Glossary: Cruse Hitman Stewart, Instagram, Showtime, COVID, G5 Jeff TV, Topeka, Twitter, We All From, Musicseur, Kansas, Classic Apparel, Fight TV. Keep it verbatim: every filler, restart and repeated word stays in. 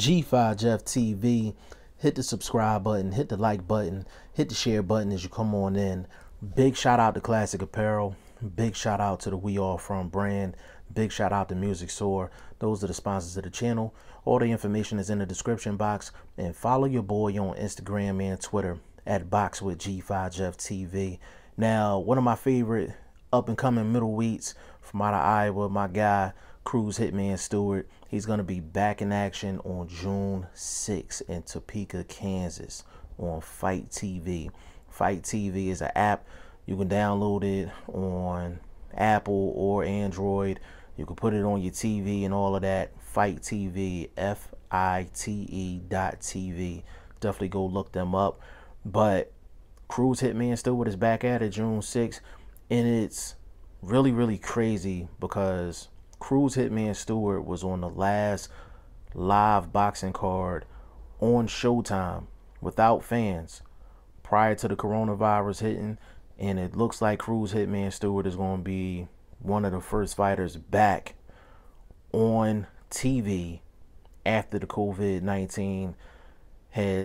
G five Jeff T V. Hit the subscribe button, hit the like button, hit the share button as you come on in. Big shout out to Classic Apparel. Big shout out to the We All From brand. Big shout out to Musicseur. Those are the sponsors of the channel. All the information is in the description box. And follow your boy on Instagram and Twitter at Box with G five Jeff T V. Now, one of my favorite up-and-coming middleweights from out of Iowa, my guy, Cruse Hitman Stewart. He's going to be back in action on June sixth in Topeka, Kansas on Fight T V. Fight T V is an app. You can download it on Apple or Android. You can put it on your T V and all of that. Fight T V, F I T E dot T V. Definitely go look them up. But Cruse Hitman Stewart is back at it June sixth. And it's really, really crazy because Cruse Hitman Stewart was on the last live boxing card on Showtime without fans prior to the coronavirus hitting, and it looks like Cruse Hitman Stewart is going to be one of the first fighters back on T V after the COVID nineteen had